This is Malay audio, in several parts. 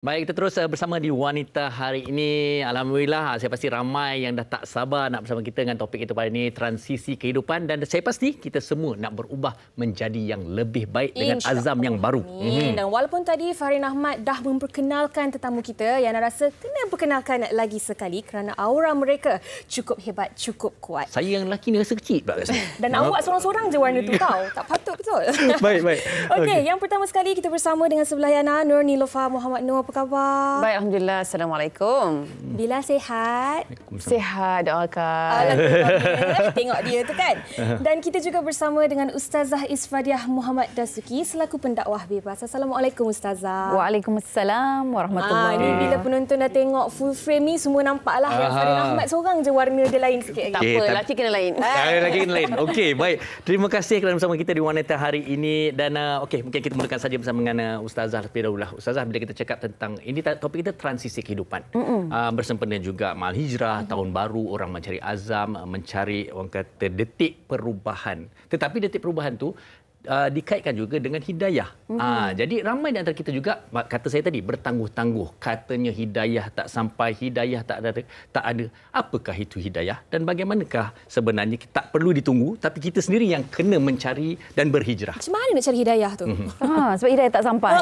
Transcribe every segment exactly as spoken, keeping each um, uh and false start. Baik, kita terus bersama di Wanita hari ini. Alhamdulillah, saya pasti ramai yang dah tak sabar nak bersama kita dengan topik kita pada ini, transisi kehidupan. Dan saya pasti kita semua nak berubah menjadi yang lebih baik dengan Insya azam Allah. yang baru. Hmm. Dan walaupun tadi Fahrin Ahmad dah memperkenalkan tetamu kita, yang rasa kena perkenalkan lagi sekali kerana aura mereka cukup hebat, cukup kuat. Saya yang lelaki ni rasa kecil pula. Dan Maaf. awak seorang-seorang je warna tu tau. Tak patut betul. Baik, baik. Okey, okay. Yang pertama sekali kita bersama dengan sebelah Yana, Nur Neelofa Mohd Noor. Apa khabar? Baik, alhamdulillah. Assalamualaikum. Bila sihat? Sihat, doakan. Alhamdulillah. Tengok dia tu kan. Dan kita juga bersama dengan Ustazah Isfadiah Mohd Dasuki selaku pendakwah bebas. Assalamualaikum Ustazah. Waalaikumsalam warahmatullahi. Ah, bila penonton dah tengok full frame ni semua nampaklah yang Fahrin Ahmad seorang je warna dia lain sikit lagi. Tak apa, lelaki kena lain. Lelaki kena lain. Okey, baik. Terima kasih kerana bersama kita di Wanita hari ini dan uh, okey, mungkin kita mulakan saja bersama dengan Ustazah terlebih dahulu. Ustazah, bila kita cakap tentang ini topik kita transisi kehidupan. Mm -mm. Uh, bersempena juga mal hijrah, mm -hmm. tahun baru, orang mencari azam, mencari orang kata detik perubahan. Tetapi detik perubahan tu uh, dikaitkan juga dengan hidayah. Mm -hmm. uh, jadi ramai di antara kita juga, kata saya tadi, bertangguh-tangguh. Katanya hidayah tak sampai, hidayah tak ada. Tak ada. Apakah itu hidayah dan bagaimanakah sebenarnya? Kita tak perlu ditunggu, tapi kita sendiri yang kena mencari dan berhijrah. Macam mana nak cari hidayah tu? Mm -hmm. ha, sebab hidayah tak sampai.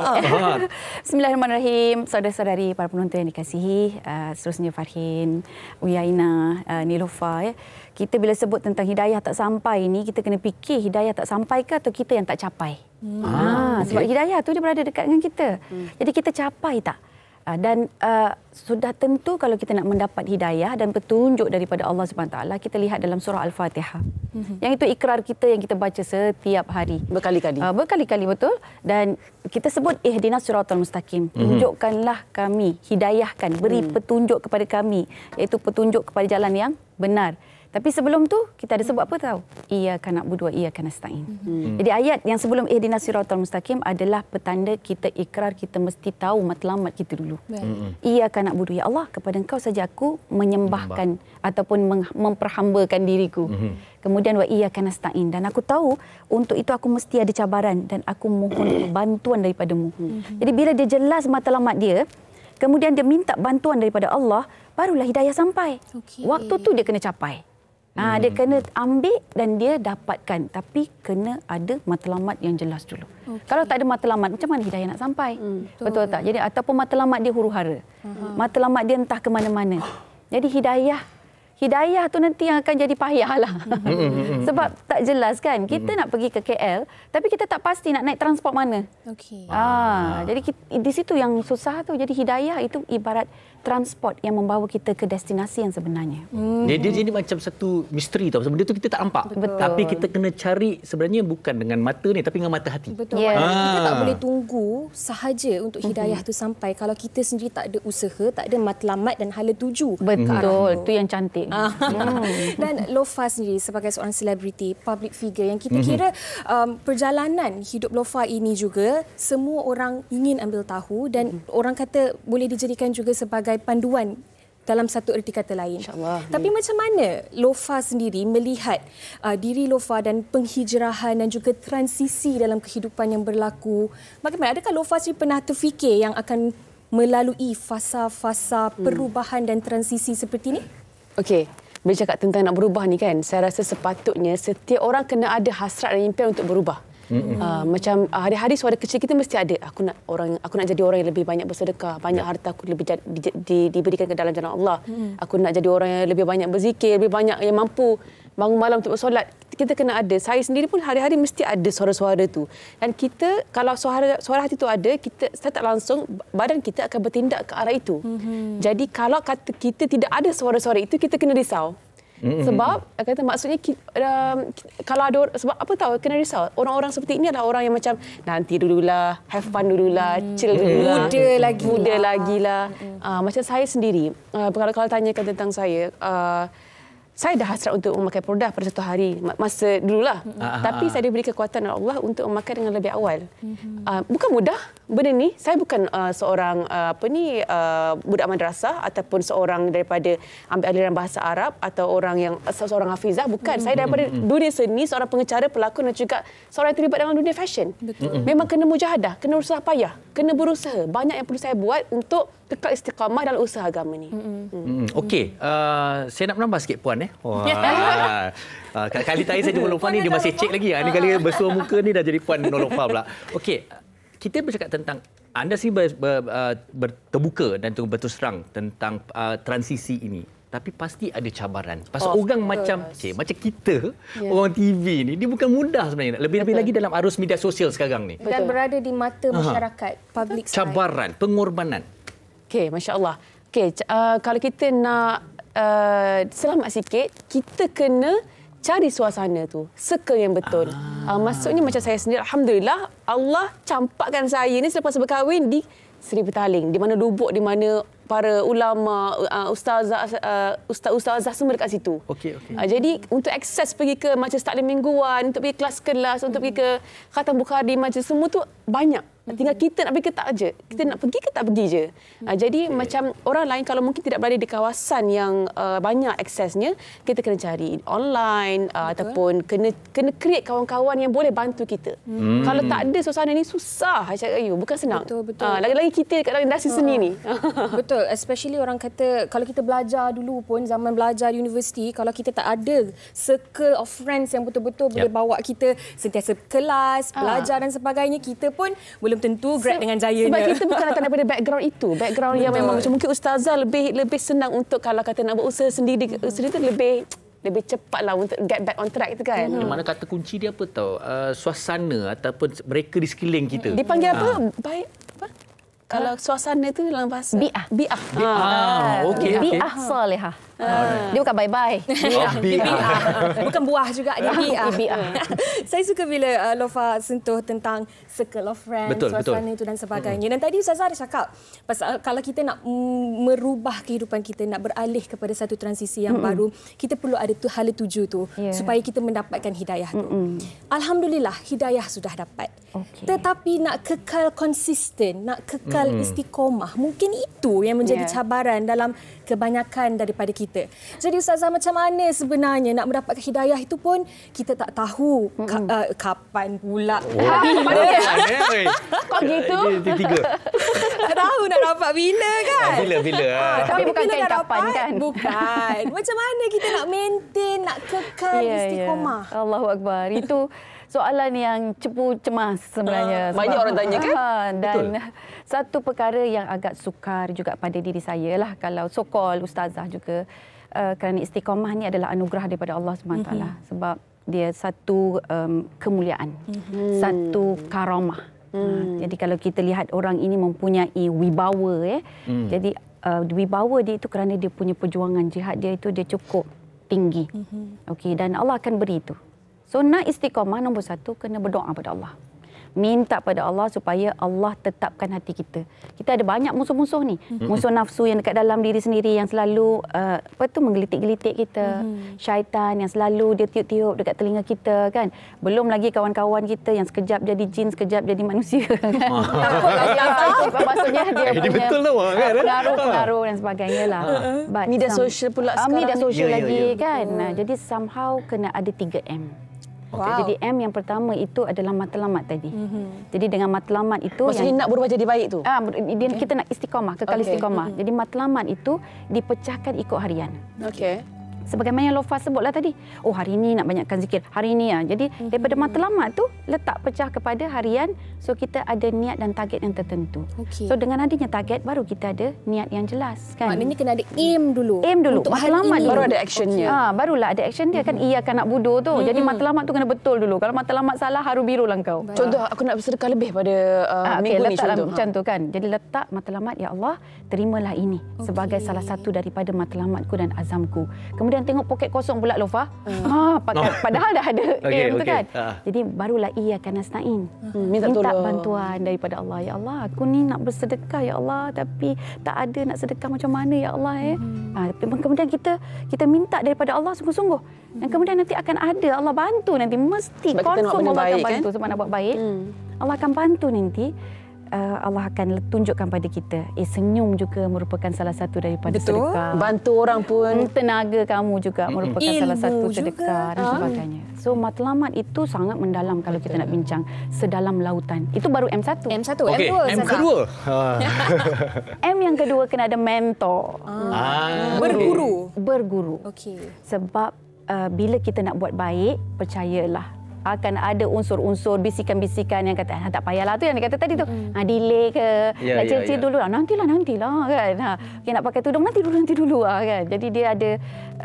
Bismillahirrahmanirrahim. Saudara-saudari, para penonton yang dikasihi, uh, seterusnya Fahrin, Uyaina, uh, Neelofa. Ya. Kita bila sebut tentang hidayah tak sampai ini, kita kena fikir hidayah tak sampai ke atau kita yang tak capai? Hmm. Ha, okay. Sebab hidayah tu dia berada dekat dengan kita. Hmm. Jadi kita capai tak? Uh, dan uh, sudah tentu kalau kita nak mendapat hidayah dan petunjuk daripada Allah subhanahu wa taala, kita lihat dalam surah Al-Fatihah. Hmm. Yang itu ikrar kita yang kita baca setiap hari. Berkali-kali. Uh, berkali-kali, betul. Dan kita sebut ihdinas siratal mustaqim. Mm-hmm. Tunjukkanlah kami, hidayahkan, beri mm. petunjuk kepada kami. Iaitu petunjuk kepada jalan yang benar. Tapi sebelum tu, kita ada sebut apa tahu? Iyyaka na'budu wa iyyaka nasta'in. Mm-hmm. Jadi ayat yang sebelum ihdinas siratal mustaqim adalah petanda kita ikrar, kita mesti tahu matlamat kita dulu. Mm-hmm. Iyyaka na'budu, ya Allah, kepada engkau saja aku menyembahkan Membah. ataupun memperhambakan diriku. Mm-hmm. Kemudian wa iyyaka nasta'in. Dan aku tahu untuk itu aku mesti ada cabaran dan aku mohon bantuan daripadamu. Mm-hmm. Jadi bila dia jelas matlamat dia, kemudian dia minta bantuan daripada Allah, barulah hidayah sampai. Okay. Waktu tu dia kena capai. Ha, dia kena ambil dan dia dapatkan. Tapi kena ada matlamat yang jelas dulu. Okay. Kalau tak ada matlamat, macam mana hidayah nak sampai? Hmm, betul tak? Jadi ataupun matlamat dia huru-hara. Uh-huh. Matlamat dia entah ke mana-mana. Jadi hidayah, hidayah tu nanti yang akan jadi payahlah. Uh-huh. Sebab tak jelas kan? Kita uh-huh. nak pergi ke K L, tapi kita tak pasti nak naik transport mana. Okay. Ha, jadi di situ yang susah tu. Jadi hidayah itu ibarat transport yang membawa kita ke destinasi yang sebenarnya. Hmm. Jadi, jadi macam satu misteri tau. Sebenarnya tu kita tak nampak. Betul. Tapi kita kena cari sebenarnya bukan dengan mata ni, tapi dengan mata hati. Betul. Yeah. Ah. Kita tak boleh tunggu sahaja untuk hidayah mm-hmm. tu sampai kalau kita sendiri tak ada usaha, tak ada matlamat dan hala tuju. Betul. Itu yang cantik. Ah. Mm. Dan Lofa sendiri sebagai seorang selebriti, public figure yang kita mm-hmm. kira um, perjalanan hidup Lofa ini juga semua orang ingin ambil tahu dan mm-hmm. orang kata boleh dijadikan juga sebagai panduan dalam satu erti kata lain. InsyaAllah. Tapi macam mana Lofa sendiri melihat uh, diri Lofa dan penghijrahan dan juga transisi dalam kehidupan yang berlaku? Bagaimana? Adakah Lofa sendiri pernah terfikir yang akan melalui fasa-fasa hmm. perubahan dan transisi seperti ini? Okey. Bila cakap tentang nak berubah ni kan, saya rasa sepatutnya setiap orang kena ada hasrat dan impian untuk berubah. Mm-hmm. Uh, macam uh, hari-hari suara kecil kita mesti ada. Aku nak orang, aku nak jadi orang yang lebih banyak bersedekah, banyak harta aku lebih jad, di, di, diberikan ke dalam jalan Allah. Mm. Aku nak jadi orang yang lebih banyak berzikir, lebih banyak yang mampu bangun malam untuk bersolat. Kita kena ada. Saya sendiri pun hari-hari mesti ada suara-suara tu. Dan kita kalau suara suara hati tu ada, kita secara tak langsung badan kita akan bertindak ke arah itu. Mm-hmm. Jadi kalau kata kita tidak ada suara-suara itu, kita kena risau. Sebab kata maksudnya um, kalau ada sebab apa tahu kena risau. Orang-orang seperti ini adalah orang yang macam nanti dululah, have fun dululah, hmm. chill dululah, muda lagi, muda lagilah. Hmm. Uh, macam saya sendiri, uh, kalau kalau tanyakan tentang saya, uh, Saya dah hasrat untuk memakai produk pada satu hari, masa dululah. Uh-huh. Tapi saya diberi kekuatan oleh Allah untuk memakai dengan lebih awal. Uh-huh. Uh, bukan mudah benda ni. Saya bukan uh, seorang uh, apa ni uh, budak madrasah ataupun seorang daripada ambil aliran bahasa Arab atau orang yang seorang hafizah, bukan. Uh-huh. Saya daripada dunia seni, seorang pengecara, pelakon dan juga seorang yang terlibat dalam dunia fashion. Uh-huh. Memang kena mujahadah, kena usaha payah, kena berusaha. Banyak yang perlu saya buat untuk kekal istiqamah dalam usaha agama ni. Mm-hmm. Mm-hmm. Okey, uh, saya nak menambah sikit puan eh. Wah. uh, kali tadi saya jumpa Noelofa ni dia masih cek lagi. Ini kali bersua muka ni dah jadi puan Noelofa pula. Okey, kita bercakap tentang anda sendiri ber, ber, ber, terbuka dan berterus terang tentang uh, transisi ini. Tapi pasti ada cabaran. Pasal oh, orang macam cik, macam kita, yeah. orang T V ni, dia bukan mudah sebenarnya. Lebih-lebih lagi dalam arus media sosial sekarang ni. Betul. Dan berada di mata masyarakat, aha, public cabaran, side. Pengorbanan. Okey, Masya Allah. Okey, uh, kalau kita nak uh, selamat sikit, kita kena cari suasana tu, circle yang betul. Ah. Uh, maksudnya macam saya sendiri, Alhamdulillah, Allah campakkan saya ni selepas berkahwin di Seri Petaling, di mana lubuk, di mana para ulama, uh, ustazah, uh, ustazah semua dekat situ. Okey, okey. Uh, jadi untuk akses pergi ke majlis taklim mingguan, untuk pergi kelas-kelas, untuk pergi ke khatam Bukhari, majlis semua tu banyak. Tinggal kita nak pergi ke tak aja. Kita nak pergi ke tak pergi je. Uh, jadi okay. macam orang lain kalau mungkin tidak berada di kawasan yang uh, banyak aksesnya, kita kena cari online uh, ataupun kena kena create kawan-kawan yang boleh bantu kita. Hmm. Kalau tak ada suasana ni susah, saya cakap, bukan senang. Betul, betul. Uh, lagi-lagi kita dekat dalam industri seni ni. Betul, especially orang kata kalau kita belajar dulu pun zaman belajar universiti, kalau kita tak ada circle of friends yang betul-betul yep. boleh bawa kita sentiasa kelas, belajar uh. dan sebagainya, kita pun boleh tentu grad dengan jayanya. Sebab kita bukan datang daripada background itu. Background yang memang macam mungkin ustazah lebih lebih senang untuk kalau kata nak buat usaha sendiri, mm-hmm. sendiri tu lebih lebih cepatlah untuk get back on track tu kan. Di mana kata kunci dia apa tahu? Uh, suasana ataupun mereka di sekeliling kita. Dipanggil apa? Ha. Baik apa? Kalau suasana tu dalam bahasa bi'ah. Bi'ah. Bi'ah. Ah, okey. Bi'ah solehah. Ah. Dia bukan bye-bye. Bi'ah. Bi'ah. Bukan buah juga dia bi'ah. Bi'ah. Saya suka bila uh, Lofa sentuh tentang circle of friends, betul, suasana betul. Itu dan sebagainya. Dan tadi Ustazah ada cakap pasal kalau kita nak merubah kehidupan kita, nak beralih kepada satu transisi yang mm-mm. baru, kita perlu ada tu hala tuju tu yeah. supaya kita mendapatkan hidayah tu. Mm-mm. Alhamdulillah hidayah sudah dapat. Okay. Tetapi nak kekal konsisten, nak kekal istiqomah. Mungkin itu yang menjadi yeah. cabaran dalam kebanyakan daripada kita. Jadi Ustazah, macam mana sebenarnya nak mendapatkan hidayah itu pun kita tak tahu mm-hmm. ka, uh, kapan pula. Oh. Ha, bila? Kok gitu? Tiga. Tak tahu nak dapat bila kan? Bila-bila. Ha, tapi bukan kain kapan kan? Bukan. Macam mana kita nak maintain, nak kekal yeah, istiqomah? Yeah. Allahu Akbar. Itu soalan yang cepu cemas sebenarnya. Banyak orang tanya kan? Ha, dan betul. Satu perkara yang agak sukar juga pada diri saya lah kalau sokol ustazah juga uh, kerana istiqamah ni adalah anugerah daripada Allah Subhanahu Wa Taala, sebab dia satu um, kemuliaan, mm-hmm. satu karamah. Mm. Ha, jadi kalau kita lihat orang ini mempunyai wibawa eh. Mm. Jadi uh, wibawa dia itu kerana dia punya perjuangan jihad dia itu dia cukup tinggi. Mm-hmm. Okey, dan Allah akan beri itu. So nak istiqamah nombor satu kena berdoa pada Allah. Minta pada Allah supaya Allah tetapkan hati kita. Kita ada banyak musuh-musuh ni. Mm-hmm. Musuh nafsu yang dekat dalam diri sendiri yang selalu uh, apa tu menggelitik-gelitik kita. Mm-hmm. Syaitan yang selalu dia tiup-tiup dekat telinga kita kan. Belum lagi kawan-kawan kita yang sekejap jadi jin, sekejap jadi manusia. Takutlah maksudnya dia punya pengaruh-pengaruh dan sebagainya lah. Media sosial pula sekarang. Media sosial lagi kan. Jadi somehow kena ada tiga M. Okay. Wow. Jadi M yang pertama itu adalah matlamat tadi. Mm-hmm. Jadi dengan matlamat itu maksudnya yang nak berubah jadi baik tu. Ah, dia, okay. Kita nak istiqamah, kekal okay. istiqamah. Mm-hmm. Jadi matlamat itu dipecahkan ikut harian. Okey. Sebagaimana yang Lofa sebutlah tadi. Oh, hari ini nak banyakkan zikir. Hari ini ah. Jadi mm-hmm. daripada matlamat tu letak pecah kepada harian. So kita ada niat dan target yang tertentu. Okay. So dengan adanya target baru kita ada niat yang jelas kan. Maknanya kena ada aim dulu. Aim dulu. Untuk matlamat dulu. Baru ada actionnya. Okay. Ha, barulah ada action dia mm-hmm. kan. Ia akan nak budu tu. Mm-hmm. Jadi matlamat tu kena betul dulu. Kalau matlamat salah haru birulah kau. Baik. Contoh aku nak bersedekah lebih pada uh, ha, okay, minggu ni contoh. Macam tu kan. Jadi letak matlamat, ya Allah terimalah ini okay. sebagai salah satu daripada matlamatku dan azamku. Kemudian yang tengok poket kosong pula Lofa. Hmm. Ha, pakai, oh. Padahal dah ada okay, aim okay. tu kan. Ha. Jadi barulah iyyaka nasta'in. Hmm. Minta, minta bantuan daripada Allah. Ya Allah, aku ni nak bersedekah ya Allah tapi tak ada nak sedekah macam mana ya Allah eh. Hmm. Ha, kemudian kita kita minta daripada Allah sungguh-sungguh. Dan kemudian nanti akan ada Allah bantu nanti mesti confirm Allah akan bantu sebab nak buat baik. Hmm. Allah akan bantu nanti. Uh, Allah akan tunjukkan pada kita. Eh, senyum juga merupakan salah satu daripada betul. Sedekah. Bantu orang pun. Tenaga kamu juga merupakan mm-hmm. salah satu sedekah juga. Dan sebagainya. So, matlamat itu sangat mendalam kalau betul. Kita nak bincang. Sedalam lautan. Itu baru M satu. M satu. Okay. M dua. M kedua. M yang kedua kena ada mentor. Ah. Berguru. Berguru. Okay. Sebab uh, bila kita nak buat baik, percayalah. Akan ada unsur-unsur bisikan-bisikan yang kata ah, tak payahlah tu yang dia kata tadi tu. Mm. Ha delay ke yeah, nak cicil yeah, yeah. dulu ah nantilah nantilah kan. Ha okay, nak pakai tudung nanti dulu nanti dulu ah kan. Jadi dia ada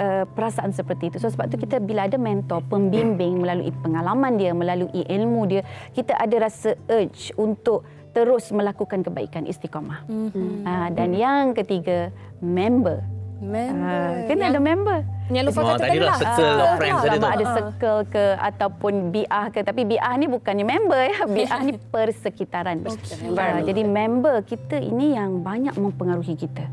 uh, perasaan seperti itu. So sebab tu kita bila ada mentor, pembimbing melalui pengalaman dia, melalui ilmu dia, kita ada rasa urge untuk terus melakukan kebaikan istiqamah. Mm-hmm. Ha, dan yang ketiga, member. Member. Ha, kena yang... ada member. Yang Lofa katakan tadi lah. Circle of friends tadi tu. Ada circle ke ataupun bi'ah ke. Tapi bi'ah ni bukannya member ya. Bi'ah ni persekitaran. Okay. Ya, jadi member kita ini yang banyak mempengaruhi kita.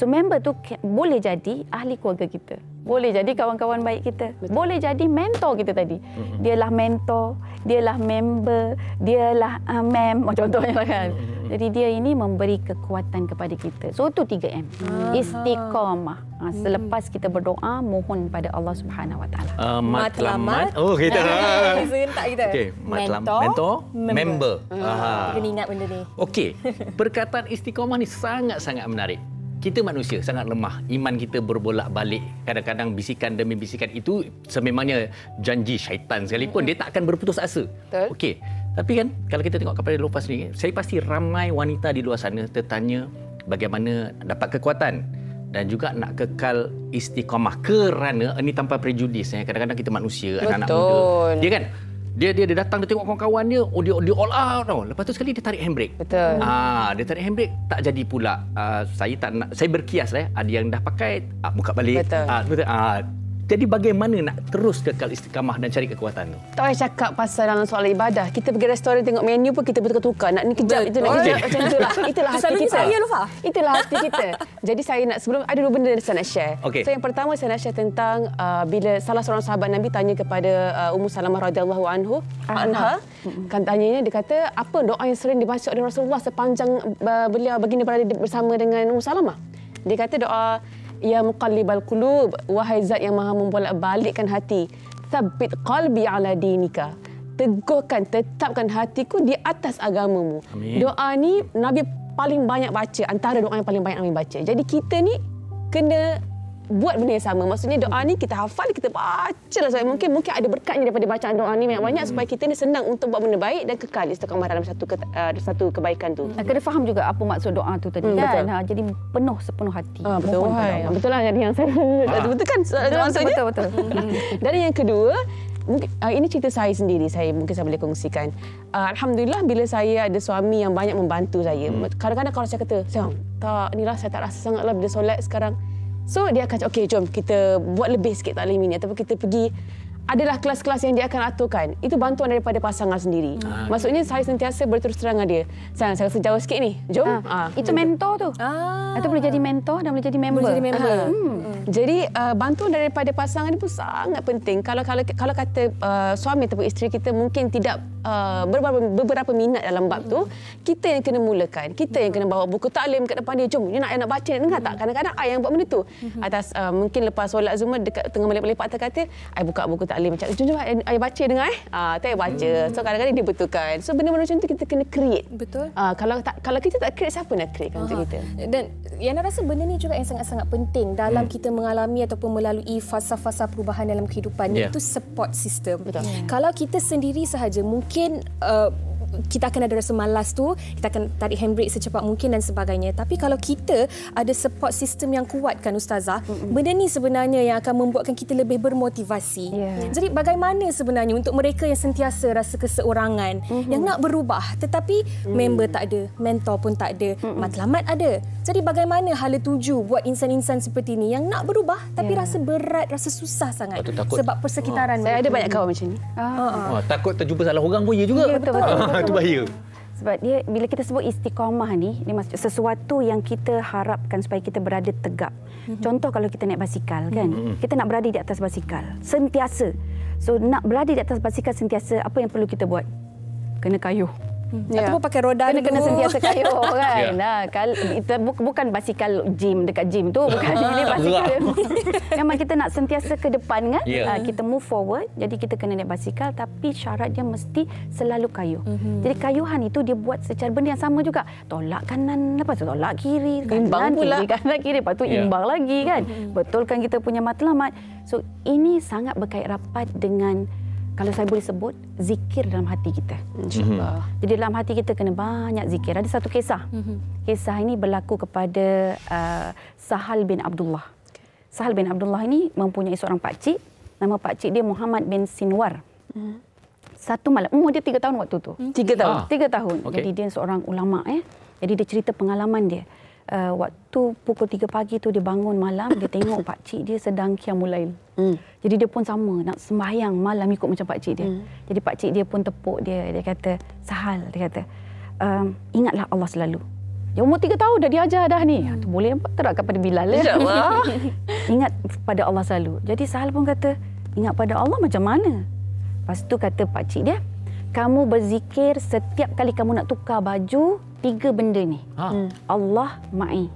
So member tu boleh jadi ahli keluarga kita. Boleh jadi kawan-kawan baik kita. Betul. Boleh jadi mentor kita tadi. Mm-hmm. Dialah mentor, dialah member, dialah uh, mem. Contohnya lah kan. Mm-hmm. Jadi dia ini memberi kekuatan kepada kita. So itu tiga M. Ah. Istiqamah. Ha, selepas kita berdoa, mohon pada Allah Subhanahu Wa Taala. Uh, matlamat. Oh kita. Serentak kita. Okey, matlamat, mentor, member. Kita ingat benda ni. Okey, perkataan istiqamah ni sangat-sangat menarik. Kita manusia sangat lemah. Iman kita berbolak-balik. Kadang-kadang bisikan demi bisikan itu sememangnya janji syaitan sekalipun. Dia tak akan berputus asa. Betul. Okey. Tapi kan kalau kita tengok kepada Lofa sendiri, saya pasti ramai wanita di luar sana tertanya bagaimana dapat kekuatan. Dan juga nak kekal istiqamah kerana ini tanpa prejudis. Kadang-kadang kita manusia, anak-anak muda. Dia kan, dia dia, dia datang, dia tengok kawan-kawan dia, oh, dia, dia all out tau. Lepas tu sekali dia tarik handbrake. Betul. Ah, dia tarik handbrake, tak jadi pula. Ah, saya tak nak, saya berkias lah. Ada yang dah pakai, ah, buka balik. Betul. Ah, betul. Ah, jadi bagaimana nak terus kekal istiqamah dan cari kekuatan tu? Tak payah cakap pasal dalam soal ibadah. Kita pergi restoran tengok menu pun kita bertukar-tukar. Nak ni kejap, itu nak kejap. Macam itulah. Itulah hati kita. Saya, Lofa. Itulah hati kita. Jadi saya nak sebelum, ada dua benda yang saya nak share. Okay. So yang pertama saya nak share tentang uh, bila salah seorang sahabat Nabi tanya kepada uh, Ummu Salamah radhiyallahu anhu, anha, kan tanyanya dia kata, apa doa yang sering dibaca oleh Rasulullah sepanjang uh, beliau baginda berada bersama dengan Ummu Salamah? Dia kata doa, Ya muqallibal qulub, wahai zat yang maha membolak-balikkan hati. Tsabbit qalbi ala dinika. Teguhkan, tetapkan hatiku di atas agamamu. Amin. Doa ni Nabi paling banyak baca, antara doa yang paling banyak Nabi baca. Jadi kita ni kena buat benda yang sama. Maksudnya doa ni kita hafal, kita baca lah. So, mungkin mungkin ada berkatnya daripada bacaan doa ni banyak-banyak supaya kita ni senang untuk buat benda baik dan kekal istiqamah dalam satu ke, uh, satu kebaikan tu. Kena faham juga apa maksud doa tu tadi hmm, kan. Ha, jadi penuh sepenuh hati. Ah, betul. Hai, betul lah yang saya. Ah. Betul kan? Doa betul betul. betul. Dan yang kedua, mungkin, uh, ini cerita saya sendiri, saya mungkin saya boleh kongsikan. Uh, Alhamdulillah bila saya ada suami yang banyak membantu saya. Kadang-kadang kalau saya kata, "Sayang, tak inilah saya tak rasa sangatlah bila solat sekarang." So dia akan cakap, okey jom kita buat lebih sikit taklim ini ataupun kita pergi. Adalah kelas-kelas yang dia akan aturkan. Itu bantuan daripada pasangan sendiri. Hmm. Maksudnya saya sentiasa berterus terang dengan dia. Sayang, saya rasa jauh sikit ni. Jom. Ha. Ha. Itu mentor tu. Ah. Itu boleh jadi mentor dan boleh jadi member. Boleh jadi member. Hmm. Hmm. Jadi uh, bantuan daripada pasangan ni pun sangat penting. Kalau kalau kalau kata uh, suami ataupun isteri kita mungkin tidak uh, beberapa, beberapa minat dalam bab tu, kita yang kena mulakan. Kita yang kena bawa buku taklim kat depan dia. Jom, you nak you nak baca, nak dengar tak? Kadang-kadang I yang buat benda tu. Atas uh, mungkin lepas solat semua dekat tengah melepak-lepak terkata, I buka buku taklim. Alim macam tu jom ayah baca dengar eh ah tak baca so kadang-kadang dia betulkan so benda-benda macam tu kita kena create betul ah kalau tak, kalau kita tak create siapa nak create kan untuk kita dan yang saya rasa benda ni juga yang sangat-sangat penting dalam hmm. kita mengalami ataupun melalui fasa-fasa perubahan dalam kehidupan yeah. itu support system betul. Yeah. Kalau kita sendiri sahaja mungkin uh, kita akan ada rasa malas tu, kita akan tarik handbrake secepat mungkin dan sebagainya. Tapi kalau kita ada support system yang kuat kan Ustazah, mm-hmm. benda ni sebenarnya yang akan membuatkan kita lebih bermotivasi. Yeah. Jadi bagaimana sebenarnya untuk mereka yang sentiasa rasa keseorangan, mm-hmm. yang nak berubah tetapi mm. member tak ada, mentor pun tak ada, mm-hmm. matlamat ada. Jadi bagaimana hala tuju buat insan-insan seperti ni yang nak berubah tapi yeah. rasa berat, rasa susah sangat sebab persekitaran. Oh. Saya ada banyak kawan macam ni. Ah. Oh, takut terjumpa salah orang pun ya juga. Ya, betul, betul, betul, betul. Itu bahaya. Sebab dia bila kita sebut istiqamah ni, dia maksud sesuatu yang kita harapkan supaya kita berada tegap. Mm-hmm. Contoh kalau kita naik basikal kan, mm-hmm. kita nak berada di atas basikal sentiasa. So nak berada di atas basikal sentiasa, apa yang perlu kita buat? Kena kayuh. Ya. Ataupun pakai roda kena, kena sentiasa kayuh kan. Ya. Nah, kalau itu bukan basikal gym dekat gym tu, bukan ini basikal. Memang kita nak sentiasa ke depan kan? Ya. Kita move forward, jadi kita kena naik basikal tapi syarat dia mesti selalu kayuh. Mm-hmm. Jadi kayuhan itu dia buat secara benda yang sama juga. Tolak kanan, lepas tu tolak kiri, imbang pula kiri, kanan kiri, lepas tu ya. Imbang lagi kan. Mm-hmm. Betulkan kita punya matlamat. So ini sangat berkait rapat dengan, kalau saya boleh sebut, zikir dalam hati kita. InsyaAllah. Mm-hmm. Jadi dalam hati kita kena banyak zikir. Ada satu kisah. Mm-hmm. Kisah ini berlaku kepada uh, Sahl bin Abdullah. Sahl bin Abdullah ini mempunyai seorang pakcik. Nama pakcik dia Muhammad bin Sinwar. Mm. Satu malam, umur dia tiga tahun waktu tu. Tiga tahun? Ah. Tiga tahun. Okay. Jadi dia seorang ulama. Eh. Jadi dia cerita pengalaman dia. Uh, waktu pukul tiga pagi tu dia bangun malam, dia tengok pakcik dia sedang qiyamul lail. Mm. Jadi dia pun sama, nak sembahyang malam ikut macam pakcik dia. Mm. Jadi pakcik dia pun tepuk dia, dia kata, Sahal, dia kata, um, ingatlah Allah selalu. Dia umur tiga tahun dah diajar dah ni. Mm. Ha, tu boleh terapkan pada Bilal. Ya. Ingat pada Allah selalu. Jadi Sahal pun kata, ingat pada Allah macam mana? Lepas tu kata pakcik dia, kamu berzikir setiap kali kamu nak tukar baju, tiga benda ni. Ha. Allah ma'i,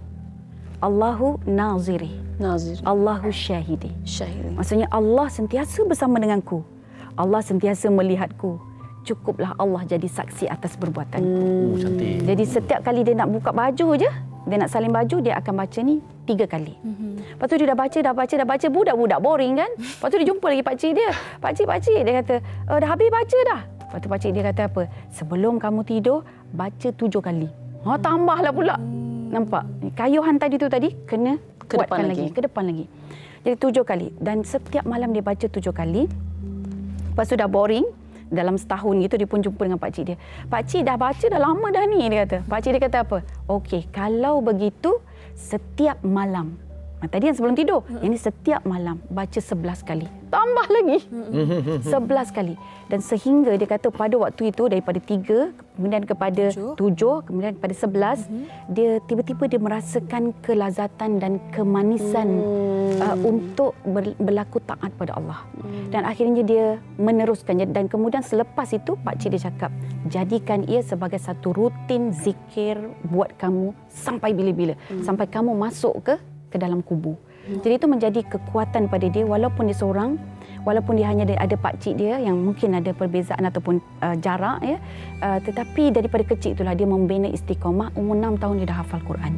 Allahu naziri, naziri, Allahu syahidi. Syahidi. Maksudnya Allah sentiasa bersama denganku. Allah sentiasa melihatku. Cukuplah Allah jadi saksi atas perbuatanku. Hmm. Oh, cantik. Jadi setiap kali dia nak buka baju je, dia nak salin baju, dia akan baca ni tiga kali. Mm-hmm. Lepas tu dia dah baca, dah baca, dah baca. Budak-budak boring kan? Lepas tu dia jumpa lagi pakcik dia. Pakcik, pakcik. Dia kata, e, dah habis baca dah. Lepas tu pakcik dia kata apa? Sebelum kamu tidur, baca tujuh kali. Ha, tambahlah pula. Nampak? Kayuhan tadi tu tadi, kena ke kuatkan lagi. lagi. Ke depan lagi. Jadi tujuh kali. Dan setiap malam dia baca tujuh kali. Lepas tu dah boring. Dalam setahun gitu, dia pun jumpa dengan pakcik dia. Pakcik dah baca dah lama dah ni, dia kata. Pakcik dia kata apa? Okey, kalau begitu, setiap malam. Tadi yang sebelum tidur. Yang ini setiap malam baca sebelas kali. Tambah lagi. sebelas kali. Dan sehingga dia kata pada waktu itu daripada tiga, kemudian kepada tujuh, kemudian kepada sebelas, uh-huh. dia tiba-tiba dia merasakan kelazatan dan kemanisan hmm. uh, untuk berlaku taat pada Allah. Hmm. Dan akhirnya dia meneruskannya. Dan kemudian selepas itu pakcik dia cakap, jadikan ia sebagai satu rutin zikir buat kamu sampai bila-bila. Hmm. Sampai kamu masuk ke ke dalam kubur. Hmm. Jadi itu menjadi kekuatan pada dia walaupun dia seorang, walaupun dia hanya ada, ada pakcik dia yang mungkin ada perbezaan ataupun uh, jarak ya. Uh, tetapi daripada kecil itulah dia membina istiqamah. Umur enam tahun dia dah hafal Quran.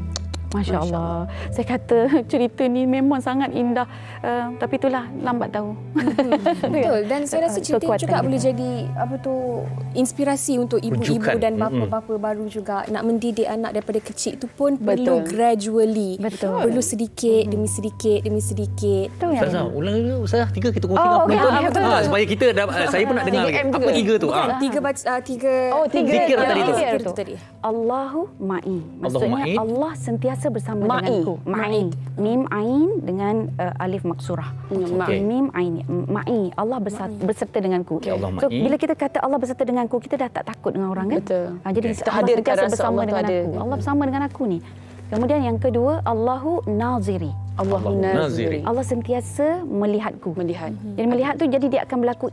Masya, Masya Allah. Allah. Saya kata cerita ni memang sangat indah. Uh, tapi itulah lambat tahu. Hmm, betul. Dan saya rasa cerita juga kita. Boleh jadi apa tu inspirasi untuk ibu-ibu dan bapa-bapa mm. baru juga nak mendidik anak daripada kecil tu pun betul. Perlu gradually. Betul. Perlu sedikit demi sedikit demi sedikit. Betul ya. Ustazah, ulang dulu Ustazah tiga kita kongsi oh, okay, betul. betul. Ha, supaya kita dah, saya pun nak dengar lagi. Apa tiga tu? Ha. Tiga baca uh, tiga oh, tiga zikir tadi tu. Zikir tu tadi. Allahu ma'i. Maksudnya Allah sentiasa bersama Ma denganku. Ma'i. Mim ain dengan uh, alif maksurah. Okay. Mim ain. Ma'i. Allah bersat, Ma berserta denganku. Okay, Allah so, bila kita kata Allah berserta denganku, kita dah tak takut dengan orang kan? Betul. Ha, jadi okay. Allah sentiasa bersama Allah dengan aku. Allah bersama dengan aku ni. Kemudian yang kedua, Allahu naziri. Allahu naziri. Allah sentiasa melihatku. Melihat. Mm-hmm. Jadi melihat tu jadi dia akan berlaku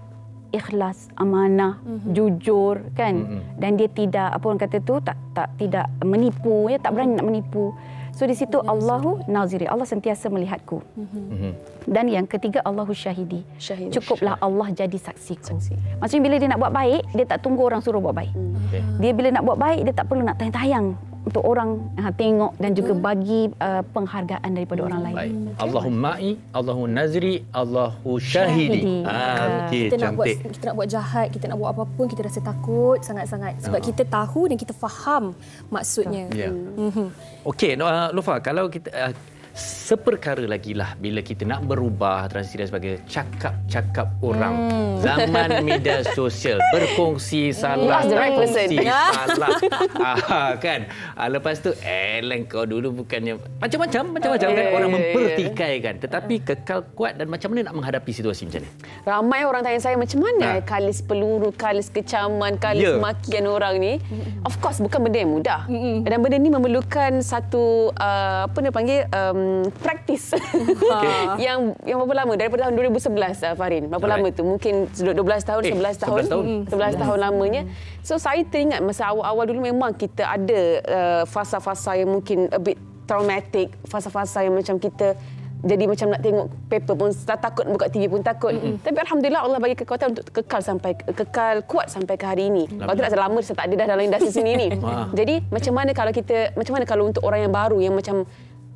ikhlas, amanah, mm-hmm. jujur kan, mm-hmm. dan dia tidak apa orang kata tu tak tak tidak menipu ya, tak berani nak menipu. So di situ mm-hmm. Allahu naziri, Allah sentiasa melihatku. Mm-hmm. Dan yang ketiga Allahu syahidi. Syahid. Cukuplah Allah jadi saksiku. Saksi. Maksudnya bila dia nak buat baik, dia tak tunggu orang suruh buat baik. Mm. Okay. Dia bila nak buat baik, dia tak perlu nak tayang-tayang. untuk orang ha, tengok dan juga bagi uh, penghargaan daripada orang lain. Baik. Allahumma'i, Allahu nazri, Allahu syahidi. Ah, okay, kita, nak buat, kita nak buat jahat, kita nak buat apa pun kita rasa takut sangat-sangat sebab uh-huh. kita tahu dan kita faham maksudnya. Ya. Yeah. Mm-hmm. Okey, uh, Lofa, kalau kita uh, seperkara lagi lah bila kita nak berubah transisi dan sebagainya, cakap-cakap orang. Hmm. Zaman media sosial, berkongsi salah, tak kongsi salah. Ah, kan? Ah, lepas tu, eh, kau dulu bukannya... Macam-macam, macam-macam kan? Orang mempertikaikan. Tetapi kekal kuat dan macam mana nak menghadapi situasi macam ni? Ramai orang tanya saya macam mana ha? kalis peluru, kalis kecaman, kalis yeah. makian orang ni. Of course, bukan benda yang mudah. Mm-mm. Dan benda ni memerlukan satu, uh, apa dia panggil... Um, praktis okay. yang yang berapa lama daripada tahun dua ribu sebelas Fahrin berapa right. lama tu mungkin dua belas tahun eh, sebelas tahun sebelas tahun, sebelas tahun lamanya. So saya teringat masa awal-awal dulu memang kita ada uh, fasa-fasa yang mungkin a bit traumatic, fasa-fasa yang macam kita jadi macam nak tengok paper pun takut, buka T V pun takut. Mm-hmm. Tapi alhamdulillah Allah bagi kekuatan untuk kekal sampai kekal kuat sampai ke hari ini. Kalau tidak selama saya tak ada dah dalam industri sini ni. Jadi macam mana kalau kita macam mana kalau untuk orang yang baru yang macam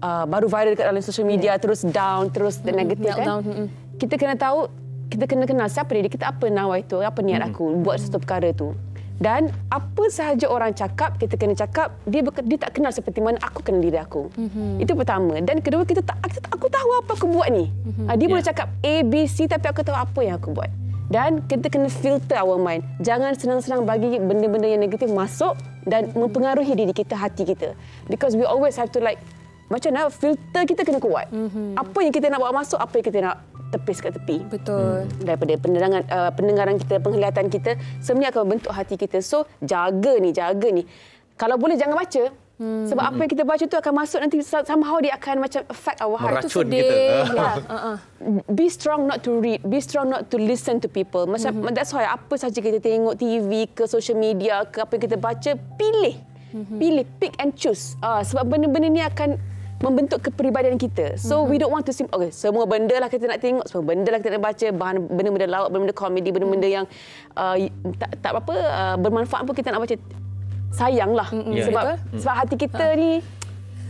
Uh, baru viral dekat dalam social media, yeah. terus down, terus mm-hmm. negatif kan. Mm-hmm. Kita kena tahu, kita kena kenal siapa diri kita, apa nawai tu, apa niat mm-hmm. aku buat sesuatu perkara tu. Dan apa sahaja orang cakap, kita kena cakap, dia, dia tak kenal seperti mana aku kenal diri aku. Mm-hmm. Itu pertama. Dan kedua, kita tak, aku tahu apa aku buat ni. Mm-hmm. Dia yeah. boleh cakap A, B, C tapi aku tahu apa yang aku buat. Dan kita kena filter our mind. Jangan senang-senang bagi benda-benda yang negatif masuk dan mm-hmm. mempengaruhi diri kita, hati kita. Because we always have to like, macam mana filter kita kena kuat. Mm-hmm. Apa yang kita nak bawa masuk, apa yang kita nak tepis kat tepi. Betul. Mm. Daripada pendengaran, uh, pendengaran kita, penglihatan kita, semuanya akan bentuk hati kita. So, jaga ni, jaga ni. Kalau boleh, jangan baca. Hmm. Sebab apa yang kita baca tu akan masuk nanti somehow dia akan macam affect our heart. Meracun kita. Lah. Uh-uh. Be strong not to read. Be strong not to listen to people. Macam, mm-hmm. that's why apa sahaja kita tengok T V ke social media ke apa yang kita baca, pilih. Mm-hmm. Pilih, pick and choose. Uh, sebab benda-benda ni akan membentuk kepribadian kita. So, mm-hmm. we don't want to... Okay, semua benda lah kita nak tengok, semua benda lah kita nak baca, bahan benda-benda laut, benda-benda komedi, benda-benda yang uh, tak, tak apa uh, bermanfaat pun kita nak baca. Sayanglah. Mm-hmm. Yeah. Sebab, mm. sebab hati kita ha. ni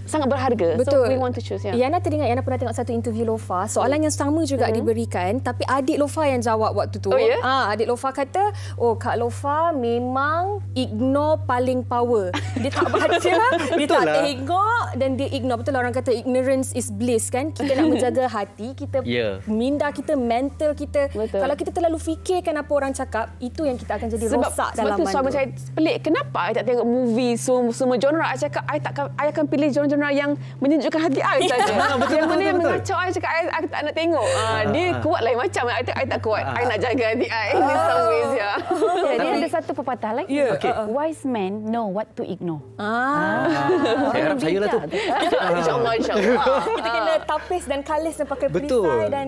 sangat berharga. Betul. So, we want to choose. Yeah. Yana teringat, Yana pernah tengok satu interview Lofa. Soalan yang sama juga mm-hmm. diberikan, tapi adik Lofa yang jawab waktu tu. Oh, yeah? Ah, adik Lofa kata, oh, Kak Lofa memang ignore paling power. Dia tak baca, dia tak lah. tengok dan dia ignore. Betul lah orang kata ignorance is bliss, kan? Kita nak menjaga hati, kita yeah. minda kita, mental kita. Betul. Kalau kita terlalu fikirkan apa orang cakap, itu yang kita akan jadi sebab, rosak dalam sebab tu suami saya pelik. Kenapa saya tak tengok movie semua, semua genre? Saya cakap, saya tak, saya akan pilih genre yang menyejukkan hati saya saja. Ya, betul, yang mana yang mengacau saya cakap saya tak nak tengok. Uh, dia kuat lain macam. Saya tak, tak kuat. Saya nak jaga hati saya. In some ways, ya. Jadi ada satu pepatah lagi. Yeah. Okay. Uh, uh. Wise men know what to ignore. Ah. Saya harap saya lah tu. InsyaAllah, insyaAllah. Kita kena tapis dan kalis dan pakai perisai dan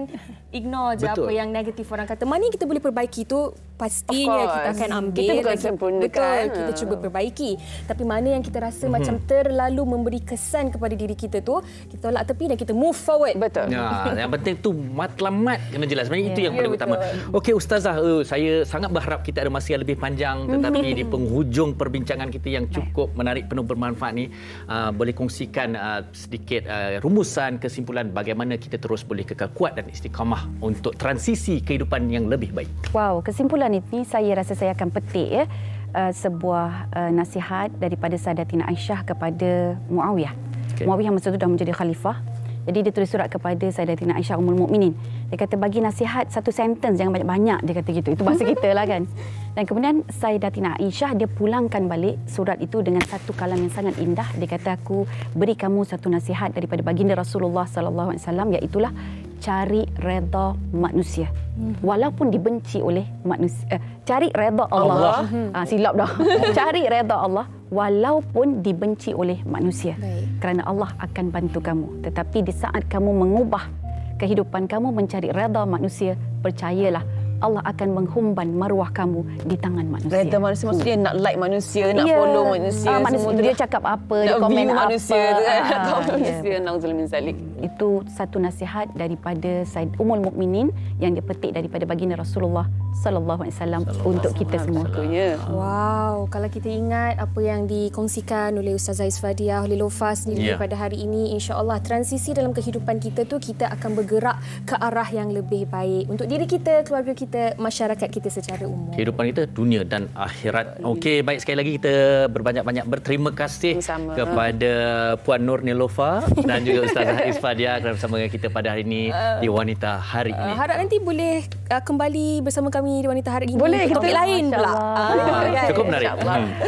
ignore je apa yang negatif orang kata. Mana kita boleh perbaiki tu, pastinya kita akan ambil. Kita bukan sempurna. Betul. Kita cuba perbaiki. Tapi mana yang kita rasa macam terlalu memberi kesan kepada diri kita tu, kita tolak tepi dan kita move forward. Betul. Ya, yang penting tu matlamat kena jelas. Sebenarnya yeah. itu yang paling yeah, utama. Okey Ustazah, uh, saya sangat berharap kita ada masa yang lebih panjang, tetapi di penghujung perbincangan kita yang cukup menarik, penuh bermanfaat ni, uh, boleh kongsikan uh, sedikit uh, rumusan, kesimpulan bagaimana kita terus boleh kekal kuat dan istiqamah untuk transisi kehidupan yang lebih baik. Wow, kesimpulan ini saya rasa saya akan petik ya. Uh, sebuah uh, nasihat daripada Saidatina Aisyah kepada Muawiyah. Okay. Muawiyah masa itu dah menjadi khalifah. Jadi dia tulis surat kepada Saidatina Aisyah Ummul Mukminin. Dia kata bagi nasihat satu sentence jangan banyak-banyak, dia kata gitu. Itu bahasa kita lah kan. Dan kemudian Saidatina Aisyah dia pulangkan balik surat itu dengan satu kalam yang sangat indah. Dia kata aku beri kamu satu nasihat daripada baginda Rasulullah sallallahu alaihi wasallam, iaitu lah cari redha manusia. Walaupun dibenci oleh manusia, eh, cari redha Allah. Allah. Ha, silap dah. Cari redha Allah walaupun dibenci oleh manusia. Baik. Kerana Allah akan bantu kamu. Tetapi di saat kamu mengubah kehidupan kamu mencari redha manusia, percayalah Allah akan menghumban maruah kamu di tangan manusia. Redha manusia maksudnya nak like manusia, nak yeah. follow manusia. Uh, manusia dia dah, cakap apa, dia komen apa. Manusia, uh, uh, manusia, yeah. Itu satu nasihat daripada Ummul Mukminin yang dipetik daripada baginda Rasulullah sallallahu alaihi wasallam untuk kita semua. Wow, kalau kita ingat apa yang dikongsikan oleh Ustazah Isfadiah, oleh Lofa sendiri yeah. pada hari ini, insya-Allah transisi dalam kehidupan kita tu kita akan bergerak ke arah yang lebih baik untuk diri kita, keluarga kita, masyarakat kita secara umum. Kehidupan kita dunia dan akhirat. Okey, baik, sekali lagi kita berbanyak-banyak berterima kasih bersama kepada Puan Nur Neelofa dan juga Ustazah Isfadiah kerana bersama kita pada hari ini uh, di Wanita Hari Ini. Uh, harap nanti boleh uh, kembali bersama kami di Wanita Hari Ini. Boleh, topik lain pula. Uh, Cukup menarik.